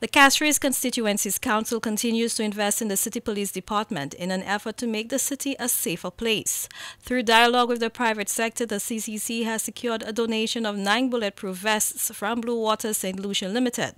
The Castries Constituencies Council continues to invest in the City Police Department in an effort to make the city a safer place. Through dialogue with the private sector, the CCC has secured a donation of 9 bulletproof vests from Blue Water St. Lucian Limited.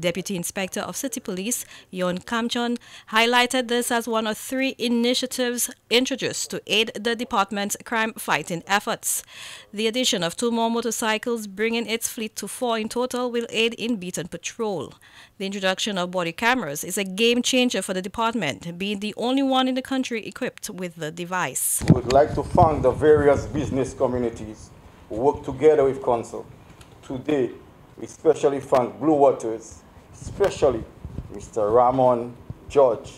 Deputy Inspector of City Police, Yon Kamchon, highlighted this as one of 3 initiatives introduced to aid the department's crime-fighting efforts. The addition of 2 more motorcycles, bringing its fleet to 4 in total, will aid in beaten patrol. The introduction of body cameras is a game-changer for the department, being the only one in the country equipped with the device. We would like to thank the various business communities who work together with Council. Today, we especially thank Blue Waters, especially Mr. Ramon George,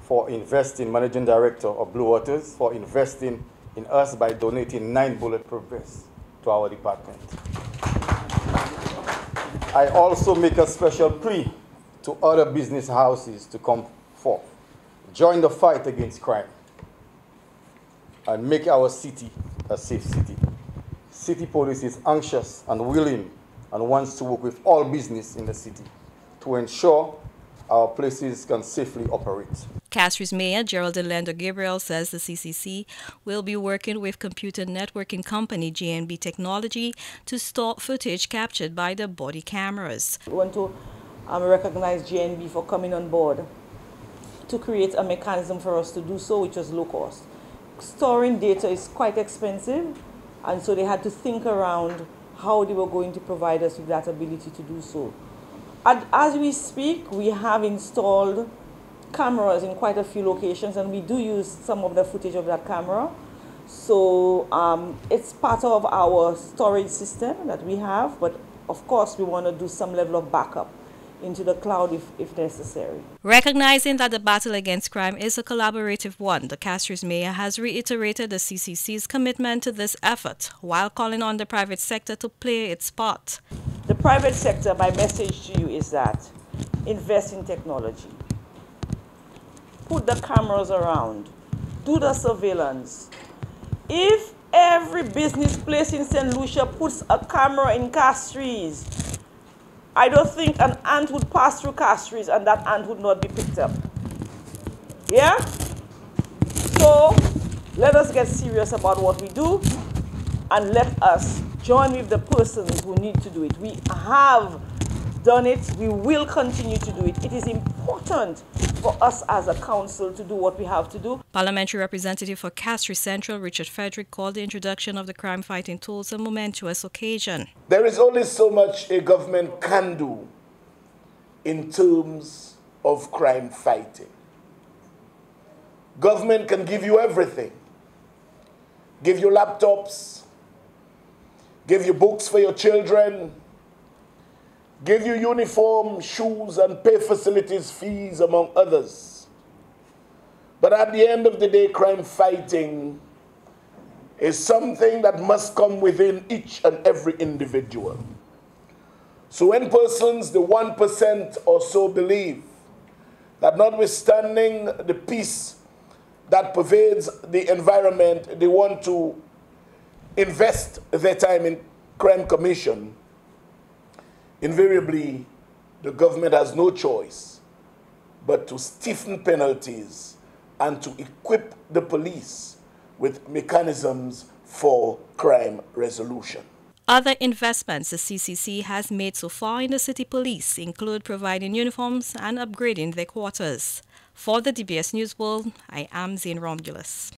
for investing, Managing Director of Blue Waters, for investing in us by donating 9 bulletproof vests to our department. I also make a special plea to other business houses to come forth, join the fight against crime, and make our city a safe city. City Police is anxious and willing and wants to work with all business in the city to ensure our places can safely operate. Castries Mayor Gerald Delando Gabriel says the CCC will be working with computer networking company GNB Technology to store footage captured by the body cameras. We want to recognize GNB for coming on board to create a mechanism for us to do so, which was low cost. Storing data is quite expensive, and so they had to think around how they were going to provide us with that ability to do so. And as we speak, we have installed cameras in quite a few locations, and we do use some of the footage of that camera. So it's part of our storage system that we have, but of course we want to do some level of backup into the cloud if necessary. Recognizing that the battle against crime is a collaborative one, the Castries Mayor has reiterated the CCC's commitment to this effort while calling on the private sector to play its part. The private sector, my message to you is that invest in technology. Put the cameras around. Do the surveillance. If every business place in St. Lucia puts a camera in Castries, I don't think an ant would pass through Castries and that ant would not be picked up. Yeah? So let us get serious about what we do, and let us join with the persons who need to do it. We have done it. We will continue to do it. It is important for us as a council to do what we have to do. Parliamentary representative for Castries Central, Richard Frederick, called the introduction of the crime-fighting tools a momentous occasion. There is only so much a government can do in terms of crime fighting. Government can give you everything. Give you laptops, give you books for your children, give you uniform, shoes, and pay facilities, fees, among others. But at the end of the day, crime fighting is something that must come within each and every individual. So when persons, the 1% or so, believe that notwithstanding the peace that pervades the environment, they want to invest their time in crime commission, invariably, the government has no choice but to stiffen penalties and to equip the police with mechanisms for crime resolution. Other investments the CCC has made so far in the City Police include providing uniforms and upgrading their quarters. For the DBS News World, I am Zane Romulus.